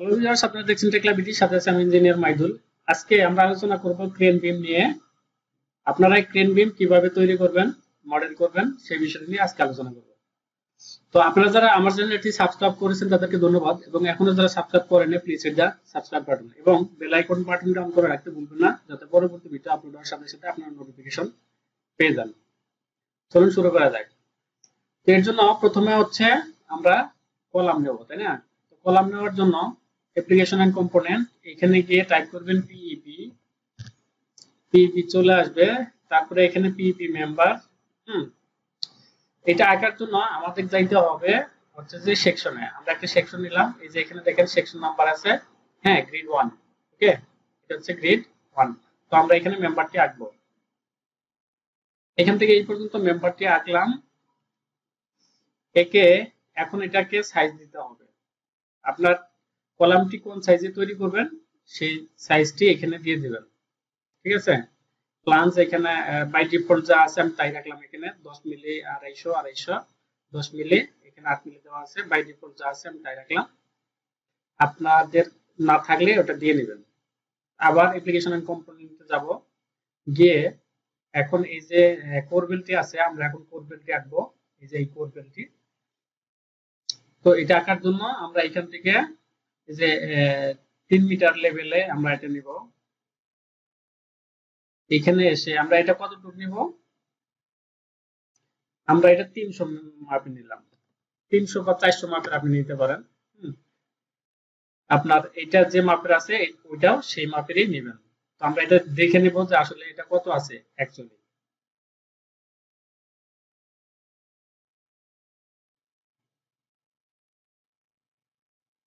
Hello viewers, আপনারা দেখছেন টেকলা BD, সাথে আছে আমি ইঞ্জিনিয়ার মাইদুল। আজকে আমরা আলোচনা করব ক্রেন বিম নিয়ে। আপনারা ক্রেন বিম কিভাবে তৈরি করবেন, মডেল করবেন, সেই বিষয় নিয়ে আজকে আলোচনা করব। তো আপনারা যারা আমার চ্যানেলটি সাবস্ক্রাইব করেছেন তাদেরকে ধন্যবাদ, এবং এখনো যারা সাবস্ক্রাইব করেননি প্লিজ এটা সাবস্ক্রাইব বাটন এবং বেল আইকন বাটনটা অন করে রাখতে ভুলবেন না, যাতে পরবর্তী ভিডিও আপলোড হওয়ার সাথে সাথে আপনারা নোটিফিকেশন পেয়ে যান। চলুন শুরু করা যাক। এর জন্য প্রথমে হচ্ছে আমরা কলাম নেব, তাই না? তো কলাম নেওয়ার জন্য অ্যাপ্লিকেশন এন্ড কম্পোনেন্ট এখানে গিয়ে টাইপ করবেন পিইপি। পিইপি চলে আসবে, তারপরে এখানে পিইপি মেম্বার। এটা আঁকার জন্য আমাদের যাইতে হবে হচ্ছে যে সেকশনে। আমরা একটা সেকশন নিলাম, এই যে এখানে দেখেন সেকশন নাম্বার আছে, হ্যাঁ, গ্রিড 1। ওকে, এটা হচ্ছে গ্রিড 1। তো আমরা এখানে মেম্বারটি আঁকবো। এখান থেকে এই পর্যন্ত মেম্বারটি আঁকলাম। একে এখন এটাকে সাইজ দিতে হবে। আপনার কলামটি কোন সাইজে তৈরি করবেন সেই সাইজটি এখানে দিয়ে দিবেন, ঠিক আছে? প্লান্স এখানে বাই ডিফল্ট যা আছে আমি তাই রাখলাম। এখানে 10 মিলি, 250, 10 মিলি, এখানে 8 মিলি দেওয়া আছে। বাই ডিফল্ট যা আছে আমি তাই রাখলাম, আপনাদের না থাকলে ওটা দিয়ে নেবেন। আবার অ্যাপ্লিকেশন এন্ড কম্পোনেন্টে যাব, গিয়ে এখন এই যে কোরবেলটি আছে, আমরা এখন কোরবেলটি আঁকবো। এই যে এই কোরবেলটি, তো এটা আঁকার জন্য আমরা এখান থেকে এই যে 3 মিটার লেভেলে আমরা এটা নিব। এখানে এসে আমরা এটা কতটুকু নিব? আমরা এটা 300 মাপে নিলাম, 300 বা 400 মাপের আপনি নিতে পারেন। আপনার এটা যে মাপের আছে ওইটাও সেই মাপেরই নেবেন। তো আমরা এটা দেখে নেব যে আসলে এটা কত আছে অ্যাকচুয়ালি।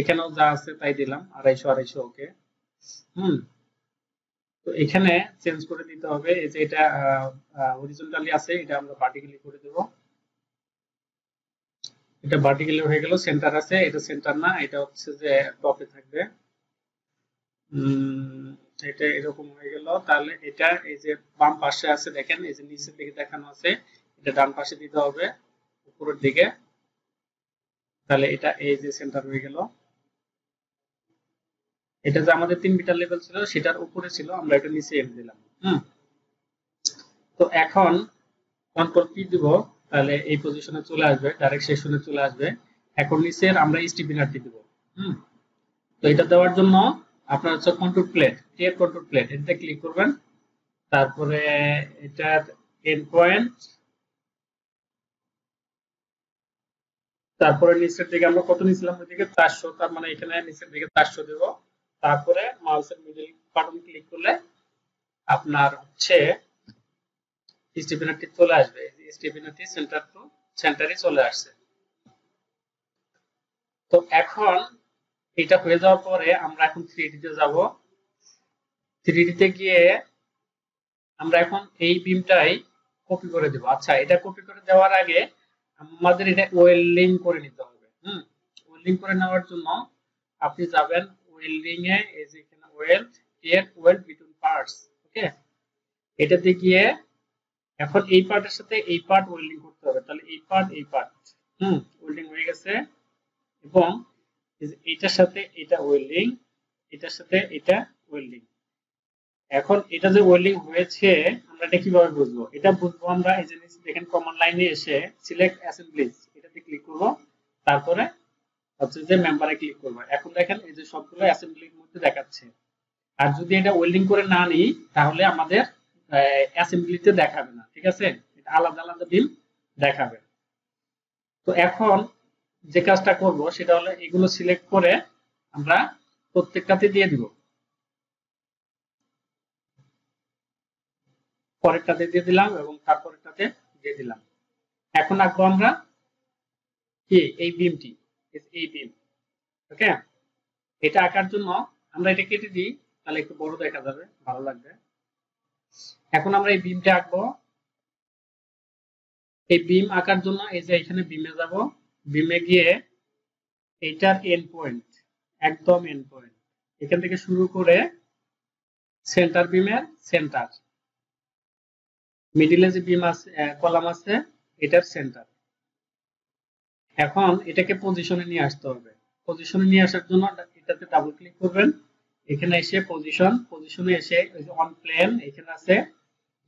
এখানেও যা আছে তাই দিলাম, 250, 250। ওকে, তো এখানে চেঞ্জ করে দিতে হবে। এই যে এটা হরিজন্টালি আছে, এটা আমরা ভার্টিক্যালি করে দেব। এটা ভার্টিক্যালি হয়ে গেল। সেন্টার আছে, এটা সেন্টার না, এটা হচ্ছে যে টপে থাকবে। এটা এরকম হয়ে গেল। তাহলে এটা এই যে বাম পাশে আছে, দেখেন এই যে নিচের দিকে দেখানো আছে, এটা ডান পাশে দিতে হবে উপরের দিকে। তাহলে এটা এই যে সেন্টার হয়ে গেল। এটা যে আমাদের 3 মিটার লেভেল ছিল সেটার উপরে ছিল, আমরা এটা নিচে এনে দিলাম। তো এখন কন্ট্রোল পি দিব, তাহলে এই পজিশনে চলে আসবে, ডাইরেক্ট সেকশনে চলে আসবে। এখন নিচের আমরা স্টিপিনারটি দিব। তো এটা দেওয়ার জন্য আপনার হচ্ছে control plate, tier control plate, এটাতে ক্লিক করবেন। তারপরে এটার এন্ড পয়েন্ট, তারপরে নিচের দিকে আমরা কত নিয়েছিলাম, ওইদিকে 400। তার মানে এখানে নিচের দিকে 400 দেব। তারপরে মাউসের মিডল বাটন ক্লিক করলে আপনার হচ্ছে স্টিপিনারটি চলে আসবে। স্টিপিনারটি সেন্টার টু সেন্টারে চলে আসছে। তো এখন এটা হয়ে যাওয়ার পরে আমরা এখন 3D তে যাব। 3D তে গিয়ে আমরা এখন এই বিমটাই কপি করে দেব। আচ্ছা, এটা কপি করে দেওয়ার আগে আমাদের এটা ওয়েল্ডিং করে নিতে হবে। ওয়েল্ডিং করে নেওয়ার জন্য আপনি যাবেন ওয়েল্ডিং এ, এই যে এখানে weld, create weld between parts. Okay, এটাতে গিয়ে এখন এই পার্টের সাথে এই পার্ট ওয়েল্ডিং করতে হবে। তাহলে এই পার্ট, এই পার্ট ওয়েল্ডিং হয়ে গেছে, এবং এটার সাথে এটা ওয়েল্ডিং, এটার সাথে এটা ওয়েল্ডিং। এখন এটা যে ওয়েল্ডিং হয়েছে আমরা এটা কিভাবে বুঝবো? এটা বুঝবো আমরা এই যে দেখেন কমান্ড লাইনে এসে সিলেক্ট অ্যাসেম্বলিজ, এটাতে ক্লিক করব। তারপরে হচ্ছে যে মেম্বারে ক্লিক করব। এখন দেখেন এই যে সবগুলো অ্যাসেম্বলির মধ্যে দেখাচ্ছে। আর যদি এটা ওয়েল্ডিং করে না নিই তাহলে আমাদের অ্যাসেম্বলিতে দেখাবে না, ঠিক আছে? এটা আলাদা আলাদা বিম দেখাবে। তো এখন যে কাজটা করব সেটা হলো এগুলো সিলেক্ট করে আমরা প্রত্যেকটাতে দিয়ে দিব। পরেরটাতে দিয়ে দিলাম এবং তারপরেরটাতে দিয়ে দিলাম। এখন আঁকবো আমরা কি এই বিমটি, এই বিম। ওকে, এটা আঁকার জন্য আমরা এটা কেটে দিই তাহলে একটু বড় দেখা যাবে, ভালো লাগবে। এখন আমরা এই বিমটা আঁকবো। এই বিম আঁকার জন্য এই যে এখানে বিমে যাব, বিমে গিয়ে এইটার এন্ড পয়েন্ট, একদম এন্ড পয়েন্ট এখান থেকে শুরু করে সেন্টার বিমের সেন্টার, মিডিলে যে বিম আছে কলাম আছে এটার সেন্টার। এখন এটাকে পজিশনে নিয়ে আসতে হবে। পজিশনে নিয়ে আসার জন্য এটাতে ডাবল ক্লিক করবেন, এখানে এসে পজিশন, পজিশনে এসে অন প্লেন এখানে আছে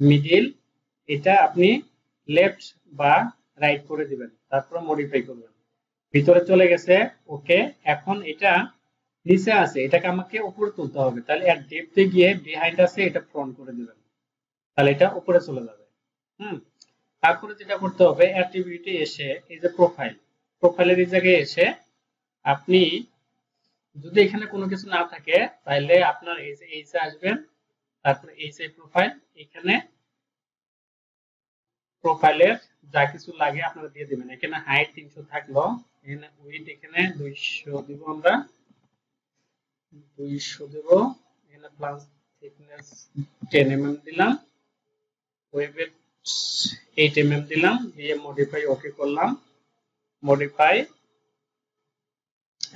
মিডিল, এটা আপনি লেফট বা রাইট করে দিবেন, তারপর মডিফাই করবেন। ভিতরে চলে গেছে, ওকে। এখন এটা নিচে আছে, এটাকে আমাকে উপরে তুলতে হবে, তাহলে এর ডেপথে গিয়ে বিহাইন্ড আছে এটা ফ্রন্ট করে দিবেন, তাহলে এটা উপরে চলে যাবে। তারপরে যেটা করতে হবে, অ্যাট্রিবিউটে এসে এই যে প্রোফাইল, প্রোফাইলের এই জায়গায় এসে আপনি যদি এখানে কোনো কিছু না থাকে তাহলে আপনার এই যে এইচে আসবেন, তারপর এইচে প্রোফাইল, এখানে প্রোফাইলের যা কিছু লাগে আপনারা দিয়ে দিবেন। এখানে হাইট 300 থাকলো, এখানে উইডথ এখানে 200 দিব, আমরা 200 দেব, এখানে প্লাস থিকনেস 10 mm দিলাম, ওয়েবের 8 mm দিলাম, দিয়ে মডিফাই ওকে করলাম, মডিফাই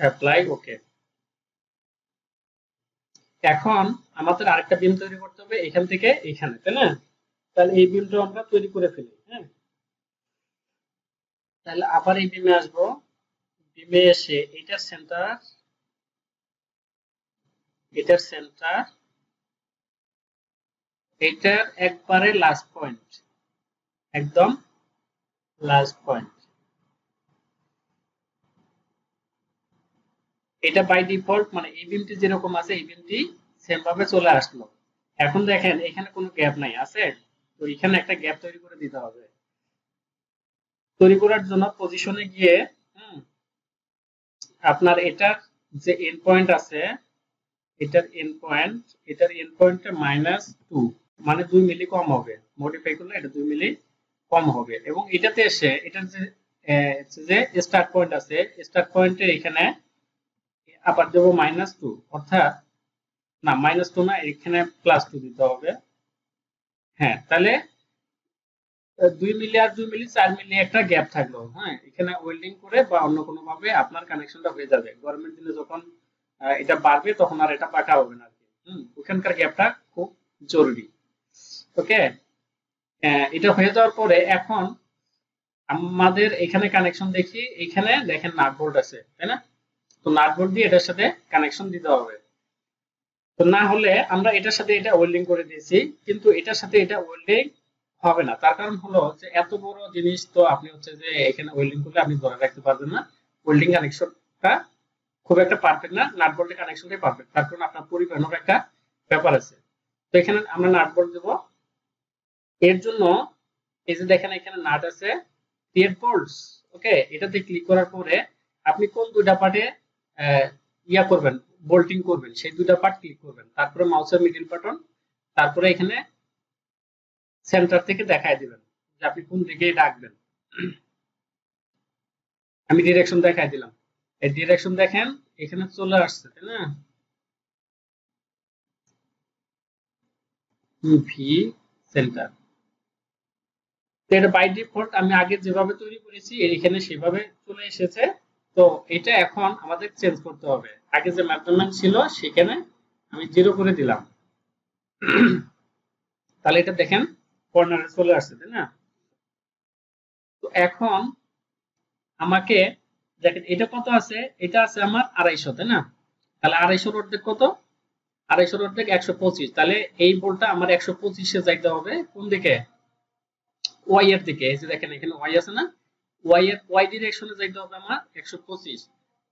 অ্যাপ্লাই ওকে। এখন আমাদের আরেকটা বিম তৈরি করতে হবে এখান থেকে এখানে, তাই না? তাহলে এই বিমটা আমরা তৈরি করে ফেলি। হ্যাঁ, তাহলে আবার এই বিমে আসবো, বিমে এসে এটার সেন্টার, এটার সেন্টার, এটার একবারে লাস্ট পয়েন্ট, একদম লাস্ট পয়েন্ট। এটা বাই ডিফল্ট মানে এই বিমটি যেরকম আছে এই বিমটি সেম ভাবে চলে আসলো। এখন দেখেন এখানে কোনো গ্যাপ নাই, আছে তো? এখানে একটা গ্যাপ তৈরি করে দিতে হবে। তৈরি করার জন্য পজিশনে গিয়ে আপনার এটার যে এন্ড পয়েন্ট আছে এটার এন্ড পয়েন্ট, এটার এন্ড পয়েন্টটা -2 মানে 2 মিলি কম হবে, মডিফাই করলে এটা 2 মিলি কম হবে। এবং এটাতে এসে এটার যে স্টার্ট পয়েন্ট আছে স্টার্ট পয়েন্টে এখানে আবার দেবো -2, অর্থাৎ না -2 না, এখানে +2 দিতে হবে। হ্যাঁ, তাহলে 2 মিলি আর 2 মিলি 4 মিলি একটা গ্যাপ থাকলো। হ্যাঁ, এখানে ওয়েল্ডিং করে বা অন্য কোনো ভাবে আপনার কানেকশনটা হয়ে যাবে। গরমের দিনে যখন এটা বাড়বে তখন আর এটা পাকা হবে না আর কি। ওখানকার গ্যাপটা খুব জরুরি। ওকে, এটা হয়ে যাওয়ার পরে এখন আমাদের এখানে কানেকশন দেখি, এখানে দেখেন নাট বোল্ট আছে, তাই না? তো নাট বোল্ট দিয়ে এটার সাথে কানেকশন দিতে হবে, তো না হলে আমরা এটার সাথে এটা ওয়েল্ডিং করে দিয়েছি কিন্তু এটার সাথে এটা ওয়েল্ডিং হবে না। তার কারণ হলো যে এত বড় জিনিস তো আপনি হচ্ছে যে এখানে ওয়েল্ডিং করলে আপনি ধরে রাখতে পারবেন না, ওয়েল্ডিং কানেকশনটা খুব একটা পারফেক্ট না, নাট বোল্টের কানেকশনটাই পারফেক্ট। তার কারণ আপনার পরিবহনের একটা ব্যাপার আছে, তো এখানে আমরা নাট বোল্ট দেব। এর জন্য এই যে দেখেন এখানে নাট আছে, ক্রিয়েট বোল্টস, ওকে, এটাতে ক্লিক করার পরে আপনি কোন দুইটা পার্টে ইয়া করবেন বোল্টিং করবেন সেই দুইটা পার্ট ক্লিক করবেন, তারপরে মাউসের মিডল বাটন, তারপরে এখানে সেন্টার থেকে দেখায় দিবেন যে আপনি কোন দিকে রাখবেন। আমি ডিরেকশন দেখায় দিলাম, এই ডিরেকশন দেখেন এখানে চলে আসছে, তাই না? ভি সেন্টার, এটা বাই ডিফল্ট আমি আগে যেভাবে তৈরি করেছি এখানে সেভাবে চলে এসেছে। তো এটা এখন আমাদের চেঞ্জ করতে হবে। আগে যে মেজারমেন্ট ছিল সেখানে আমি 0 করে দিলাম, তাহলে এটা দেখেন কর্নারে চলে আসছে, তাই না? তো এখন আমাকে দেখেন এটা কত আছে, এটা আছে আমার 250, তাই না? তাহলে 250 অর্ধেক কত, 250 অর্ধেক 125, তাহলে এই বোল্টটা আমার 125-এ যাইতে হবে। কোন দিকে? ওয়াই এর দিকে। এই যে দেখেন এখানে ওয়াই আছে না, y ডিরেকশনে যাইতে হবে আমার 125,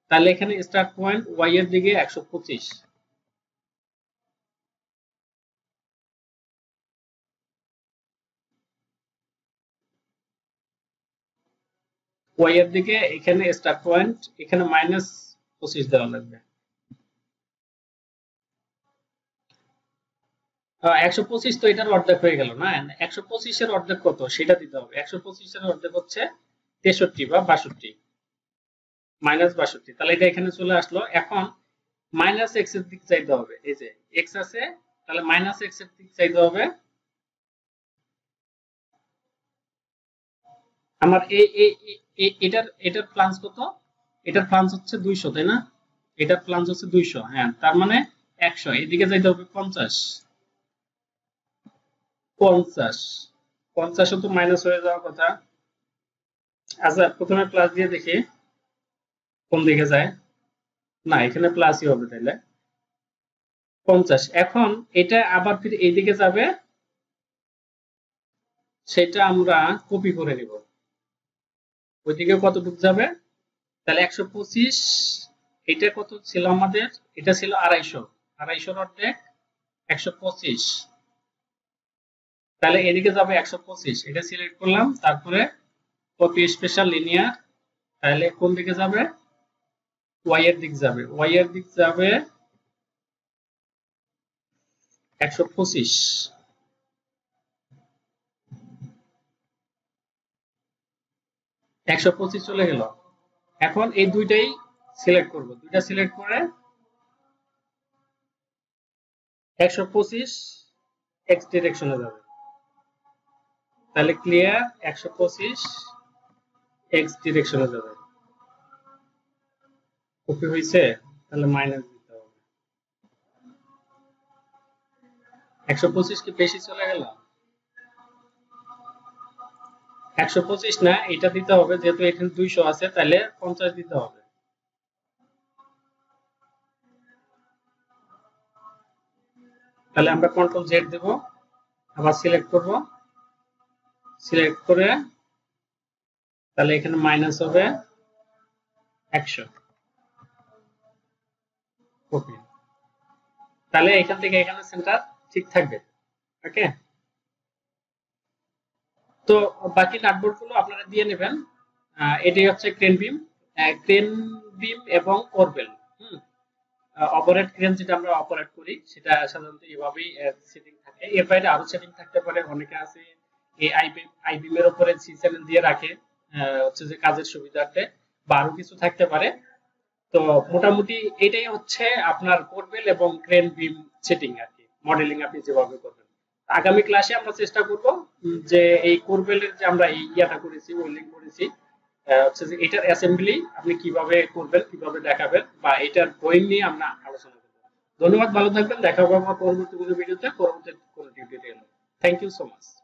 তাহলে এখানে স্টার্ট পয়েন্ট y এর দিকে 125। y এর দিকে এখানে স্টার্ট পয়েন্ট, এখানে -25 দেওয়া লাগবে। 125 তো এটার অর্ধেক হয়ে গেল না, 125 এর অর্ধেক কত সেটা দিতে হবে। 125 এর অর্ধেক হচ্ছে 63 বা 62, -62, তাহলে এটা এখানে চলে আসলো। এখন মাইনাস x এর দিক চাইতে হবে। এই যে x আছে তাহলে মাইনাস x এর দিক চাইতে হবে। আমার এটার প্লাস কত? এটার প্লাস হচ্ছে 200, তাই না? এটার প্লাস হচ্ছে 200, হ্যাঁ। তার মানে 100 এদিকে যাইতে হবে 50 তো মাইনাস হয়ে যাওয়ার কথা। আচ্ছা প্রথমে প্লাস দিয়ে দেখি কোন দিকে যায়, না এখানে প্লাসই হবে তাহলে 50। এখন এটা আবার ফির এইদিকে যাবে, সেটা আমরা কপি করে নিব। ওইদিকে কতটুকু যাবে তাহলে 125। এটা কত ছিল আমাদের? এটা ছিল 250 অর্ধেক 125, তাহলে এদিকে যাবে 125। এটা সিলেক্ট করলাম, তারপরে কপি স্পেশাল লিনিয়ার, তাহলে কোন দিকে যাবে? y এর দিক যাবে। y এর দিক যাবে 125। চলে গেল। এখন এই দুইটাই সিলেক্ট করব, দুইটা সিলেক্ট করে 125 x ডিরেকশনে যাবে। তাহলে ক্লিয়ার 125 x ডিরেকশনে যাবে। কপি হইছে, তাহলে মাইনাস দিতে হবে। 125 কি বেশি চলে গেল? 125 না, এটা দিতে হবে, যেহেতু এখানে 200 আছে তাহলে 50 দিতে হবে। তাহলে আমরা কন্ট্রোল জেড দেব, আবার সিলেক্ট করব, সিলেক্ট করে তাহলে এখানে মাইনাস হবে 100। ওকে, তাহলে এখান থেকে এখানে সেন্টার ঠিক থাকবে। ওকে, তো বাকি নাটবোর্ড গুলো আপনারা দিয়ে নেবেন। এটাই হচ্ছে ক্রেন বিম এবং অরবেল। অপারেট ক্রেন যেটা আমরা অপারেট করি সেটা সাধারণত এভাবেই সেটিং থাকে। এর বাইরে আরো সেটিং থাকতে পারে। অনেকে আছে এই আইবিম এর উপরে C7 দিয়ে রাখে, হচ্ছে যে কাজের সুবিধার্থে, বা আরো কিছু থাকতে পারে। তো মোটামুটি এটাই হচ্ছে আপনার করবেল এবং ক্রেন বিম সেটিং আর কি, মডেলিং আপনি যেভাবে করবেন। আগামী ক্লাসে আমরা চেষ্টা করব যে এই করবেলের যে আমরা এই ইয়াটা করেছি, ওয়েল্ডিং করেছি, হচ্ছে যে এটার অ্যাসেম্বলি আপনি কিভাবে করবেন, কিভাবে দেখাবেন, বা এটার বই নিয়ে আমরা আলোচনা করব। ধন্যবাদ, ভালো থাকবেন। দেখা হবে আমার পরবর্তী কোনো ভিডিওতে, পরবর্তী কোনো টিউটোরিয়ালে। Thank you so much.